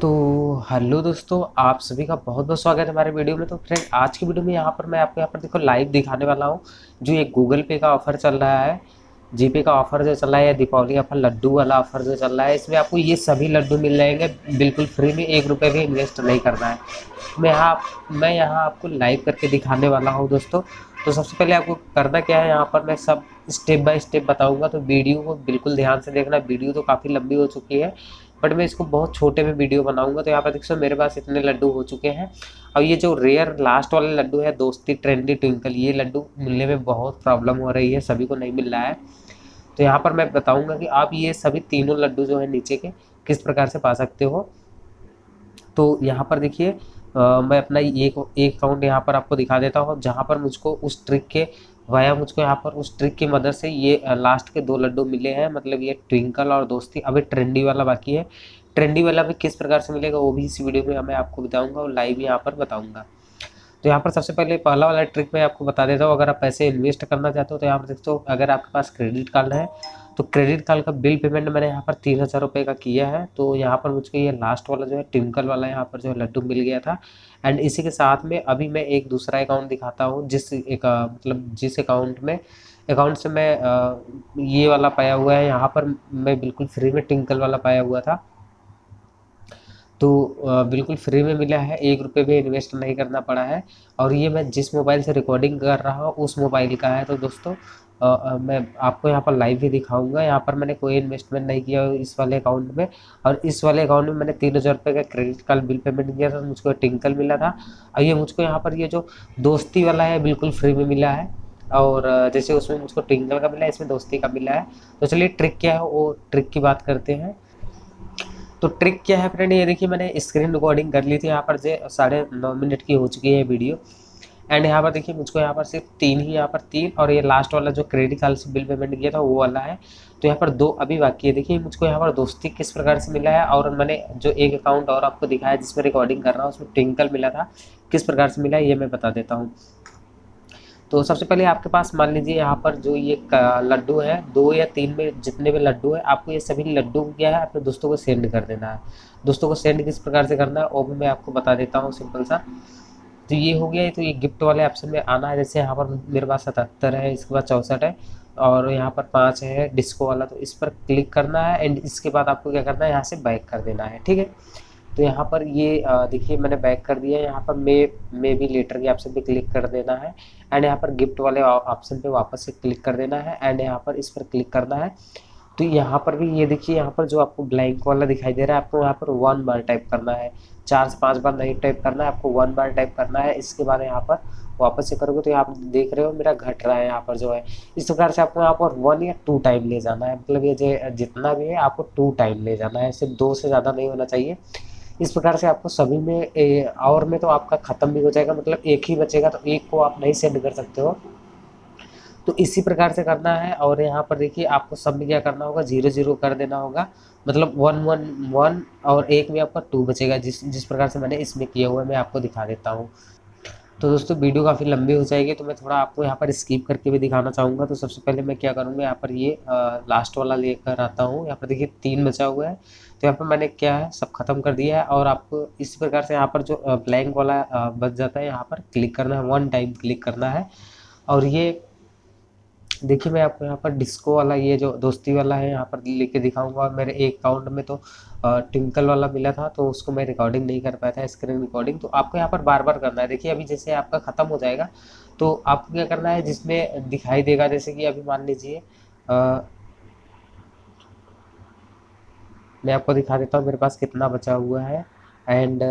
तो हेलो दोस्तों, आप सभी का बहुत बहुत स्वागत है हमारे वीडियो में। तो फ्रेंड, आज की वीडियो में यहाँ पर मैं आपको यहाँ पर देखो लाइव दिखाने वाला हूँ जो एक गूगल पे का ऑफ़र चल रहा है, जीपे का ऑफ़र जो चल रहा है या दीपावली ऑफर लड्डू वाला ऑफ़र जो चल रहा है। इसमें आपको ये सभी लड्डू मिल जाएंगे बिल्कुल फ्री में, एक रुपये भी इन्वेस्ट नहीं करना है। मैं यहाँ आपको लाइव करके दिखाने वाला हूँ दोस्तों। तो सबसे पहले आपको करना क्या है, यहाँ पर मैं सब स्टेप बाय स्टेप बताऊँगा, तो वीडियो को बिल्कुल ध्यान से देखना। वीडियो तो काफ़ी लंबी हो चुकी है बट मैं इसको बहुत छोटे में वीडियो बनाऊंगा। तो यहाँ पर देखो मेरे पास इतने लड्डू हो चुके हैं। और ये जो रेयर लास्ट वाले लड्डू है दोस्ती ट्रेंडी ट्विंकल, ये लड्डू मिलने में बहुत प्रॉब्लम हो रही है, सभी को नहीं मिल रहा है। तो यहाँ पर मैं बताऊंगा कि आप ये सभी तीनों लड्डू जो है नीचे के किस प्रकार से पा सकते हो। तो यहाँ पर देखिए मैं अपना एक अकाउंट यहाँ पर आपको दिखा देता हूँ, जहाँ पर मुझको उस ट्रिक के यहाँ पर उस ट्रिक की मदद से ये लास्ट के दो लड्डू मिले हैं, मतलब ये ट्विंकल और दोस्ती। अभी ट्रेंडी वाला बाकी है, ट्रेंडी वाला भी किस प्रकार से मिलेगा वो भी इस वीडियो में मैं आपको बताऊंगा और लाइव यहाँ पर बताऊंगा। तो यहाँ पर सबसे पहले पहला वाला ट्रिक मैं आपको बता देता हूँ। अगर आप पैसे इन्वेस्ट करना चाहते हो तो यहाँ पर देखते हो, अगर आपके पास क्रेडिट कार्ड है तो क्रेडिट कार्ड का बिल पेमेंट मैंने यहाँ पर 3000 रुपये का किया है। तो यहाँ पर मुझको ये लास्ट वाला जो है ट्विंकल वाला यहाँ पर जो लड्डू मिल गया था। एंड इसी के साथ में अभी मैं एक दूसरा अकाउंट दिखाता हूँ, जिस अकाउंट से मैं ये वाला पाया हुआ है। यहाँ पर मैं बिल्कुल फ्री में ट्विंकल वाला पाया हुआ था, तो बिल्कुल फ्री में मिला है, 1 रुपये भी इन्वेस्ट नहीं करना पड़ा है। और ये मैं जिस मोबाइल से रिकॉर्डिंग कर रहा हूँ उस मोबाइल का है। तो दोस्तों मैं आपको यहाँ पर लाइव भी दिखाऊंगा। यहाँ पर मैंने कोई इन्वेस्टमेंट नहीं किया इस वाले अकाउंट में, और इस वाले अकाउंट में मैंने 3000 रुपये का क्रेडिट कार्ड बिल पेमेंट किया था, मुझको ट्विंकल मिला था। और ये मुझको यहाँ पर ये जो दोस्ती वाला है बिल्कुल फ्री में मिला है, और जैसे उसमें मुझको ट्विंकल का मिला है, इसमें दोस्ती का मिला है। तो चलिए ट्रिक क्या है वो ट्रिक की बात करते हैं। तो ट्रिक क्या है फ्रेंड, ये देखिए मैंने स्क्रीन रिकॉर्डिंग कर ली थी, यहाँ पर जो 9.5 मिनट की हो चुकी है वीडियो। एंड यहाँ पर देखिए मुझको यहाँ पर सिर्फ तीन और ये लास्ट वाला जो क्रेडिट कार्ड से बिल पेमेंट किया था वो वाला है। तो यहाँ पर 2 अभी बाकी है। देखिए मुझको यहाँ पर दोस्ती किस प्रकार से मिला है, और मैंने जो एक अकाउंट और आपको दिखाया जिसमें रिकॉर्डिंग कर रहा हूँ उसमें ट्विंकल मिला था, किस प्रकार से मिला है ये मैं बता देता हूँ। तो सबसे पहले आपके पास मान लीजिए यहाँ पर जो ये लड्डू है 2 या 3 में जितने भी लड्डू है, आपको ये सभी लड्डू क्या है अपने दोस्तों को सेंड कर देना है। दोस्तों को सेंड किस प्रकार से करना है वो भी मैं आपको बता देता हूँ, सिंपल सा। तो ये हो गया, तो ये गिफ्ट वाले ऑप्शन में आना है। जैसे यहाँ पर मेरे पास 77 है, इसके बाद 64 है और यहाँ पर 5 है डिस्को वाला। तो इस पर क्लिक करना है एंड इसके बाद आपको क्या करना है, यहाँ से बैक कर देना है, ठीक है। तो यहाँ पर ये देखिए मैंने बैक कर दिया है। यहाँ पर मे भी लेटर के ऑप्शन पे क्लिक कर देना है एंड यहाँ पर गिफ्ट वाले ऑप्शन पे वापस से क्लिक कर देना है एंड यहाँ पर इस पर क्लिक करना है। तो यहाँ पर भी ये देखिए, यहाँ पर जो आपको ब्लैंक वाला दिखाई दे रहा है, आपको यहाँ पर 1 बार टाइप करना है, 4 से 5 बार नहीं टाइप करना है, आपको 1 बार टाइप करना है। इसके बाद यहाँ पर वापस से करोगे तो यहाँ पर देख रहे हो मेरा घट रहा है। यहाँ पर जो है इस प्रकार से आपको यहाँ पर 1 या 2 टाइम ले जाना है, मतलब ये जितना भी है आपको 2 टाइम ले जाना है, सिर्फ 2 से ज़्यादा नहीं होना चाहिए। इस प्रकार से आपको सभी में और में तो आपका ख़त्म भी हो जाएगा, मतलब 1 ही बचेगा, तो 1 को आप नहीं सेंड कर सकते हो। तो इसी प्रकार से करना है। और यहाँ पर देखिए आपको सब में क्या करना होगा, 0 0 कर देना होगा, मतलब 1 1 1 और 1 में आपका 2 बचेगा, जिस प्रकार से मैंने इसमें किया हुआ है मैं आपको दिखा देता हूँ। तो दोस्तों वीडियो काफ़ी लंबी हो जाएगी, तो मैं थोड़ा आपको यहाँ पर स्किप करके भी दिखाना चाहूँगा। तो सबसे पहले मैं क्या करूँगा, यहाँ पर ये लास्ट वाला लेकर आता हूँ। यहाँ पर देखिए 3 बचा हुआ है, तो यहाँ पर मैंने क्या है सब ख़त्म कर दिया है। और आपको इसी प्रकार से यहाँ पर जो ब्लैंक वाला बच जाता है यहाँ पर क्लिक करना है, 1 टाइम क्लिक करना है। और ये देखिए मैं आपको यहाँ पर डिस्को वाला, ये जो दोस्ती वाला है यहाँ पर लेके दिखाऊंगा। और मेरे एक अकाउंट में तो ट्विंकल वाला मिला था, तो उसको मैं रिकॉर्डिंग नहीं कर पाया था, स्क्रीन रिकॉर्डिंग। तो आपको यहाँ पर बार बार करना है। देखिए अभी जैसे आपका ख़त्म हो जाएगा तो आपको क्या करना है, जिसमें दिखाई देगा, जैसे कि अभी मान लीजिए मैं आपको दिखा देता हूँ मेरे पास कितना बचा हुआ है। एंड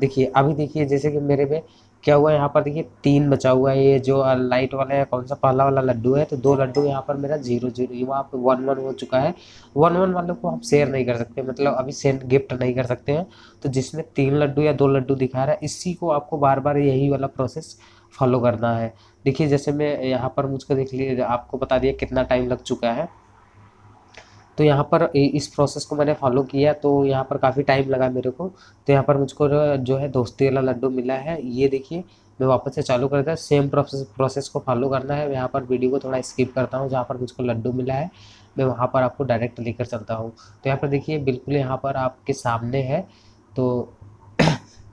देखिए अभी देखिए जैसे कि मेरे में क्या हुआ, यहाँ पर देखिए 3 बचा हुआ है, ये जो लाइट वाला है कौन सा पहला वाला लड्डू है। तो 2 लड्डू यहाँ पर मेरा 0 0 वहाँ पर 1 1 हो चुका है। 1 1 वालों को हम शेयर नहीं कर सकते, मतलब अभी सेंड गिफ्ट नहीं कर सकते हैं। तो जिसमें 3 लड्डू या 2 लड्डू दिखा रहा है, इसी को आपको बार बार यही वाला प्रोसेस फॉलो करना है। देखिए जैसे मैं यहाँ पर मुझको देख लिए आपको बता दिया कितना टाइम लग चुका है। तो यहाँ पर इस प्रोसेस को मैंने फॉलो किया, तो यहाँ पर काफ़ी टाइम लगा मेरे को। तो यहाँ पर मुझको जो है दोस्ती वाला लड्डू मिला है। ये देखिए मैं वापस से चालू करता है, सेम प्रोसेस को फॉलो करना है। यहाँ पर वीडियो को थोड़ा स्किप करता हूँ, जहाँ पर मुझको लड्डू मिला है मैं वहाँ पर आपको डायरेक्ट लेकर चलता हूँ। तो यहाँ पर देखिए बिल्कुल यहाँ पर आपके सामने है। तो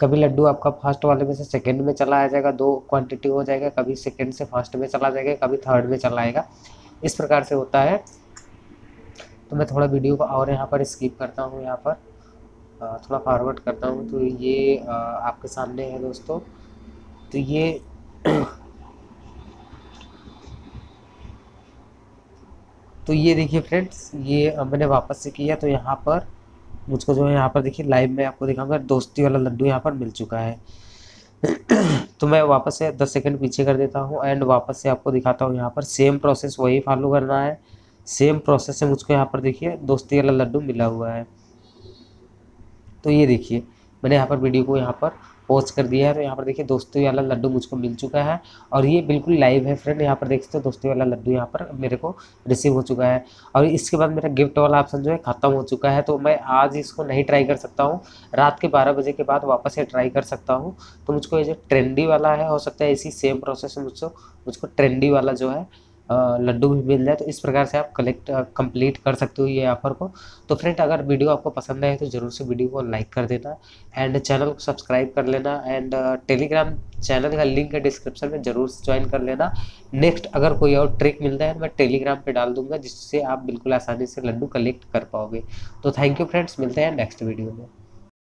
कभी लड्डू आपका फर्स्ट वाले में से सेकंड में चला आ जाएगा, दो क्वांटिटी हो जाएगा, कभी सेकंड से फर्स्ट में चला जाएगा, कभी थर्ड में चला आएगा, इस प्रकार से होता है। तो मैं थोड़ा वीडियो को और यहाँ पर स्किप करता हूँ, यहाँ पर थोड़ा फॉरवर्ड करता हूँ। तो ये आपके सामने है दोस्तों। तो ये देखिए फ्रेंड्स, ये मैंने वापस से किया। तो यहाँ पर मुझको जो है, यहाँ पर देखिए लाइव में आपको दिखाऊंगा, दोस्ती वाला लड्डू यहाँ पर मिल चुका है। तो मैं वापस से 10 सेकंड पीछे कर देता हूँ एंड वापस से आपको दिखाता हूँ। यहाँ पर सेम प्रोसेस वही फॉलो करना है। सेम प्रोसेस से मुझको यहाँ पर देखिए दोस्ती वाला लड्डू मिला हुआ है। तो ये देखिए मैंने यहाँ पर वीडियो को यहाँ पर पोस्ट कर दिया है। तो यहाँ पर देखिए दोस्ती वाला लड्डू मुझको मिल चुका है और ये बिल्कुल लाइव है फ्रेंड। यहाँ पर देख सकते हो दोस्ती वाला लड्डू यहाँ पर मेरे को रिसीव हो चुका है और इसके बाद मेरा गिफ्ट वाला ऑप्शन जो है ख़त्म हो चुका है। तो मैं आज इसको नहीं ट्राई कर सकता हूँ, रात के 12 बजे के बाद वापस से ट्राई कर सकता हूँ। तो मुझको ये जो ट्रेंडी वाला है, हो सकता है इसी सेम प्रोसेस में मुझको ट्रेंडी वाला जो है लड्डू भी मिल जाए। तो इस प्रकार से आप कंप्लीट कर सकते हो ये ऑफर को। तो फ्रेंड अगर वीडियो आपको पसंद आए तो ज़रूर से वीडियो को लाइक कर देना एंड चैनल को सब्सक्राइब कर लेना एंड टेलीग्राम चैनल का लिंक है डिस्क्रिप्शन में, ज़रूर ज्वाइन कर लेना। नेक्स्ट अगर कोई और ट्रिक मिलता है मैं टेलीग्राम पे डाल दूंगा, जिससे आप बिल्कुल आसानी से लड्डू कलेक्ट कर पाओगे। तो थैंक यू फ्रेंड्स, मिलते हैं नेक्स्ट वीडियो में।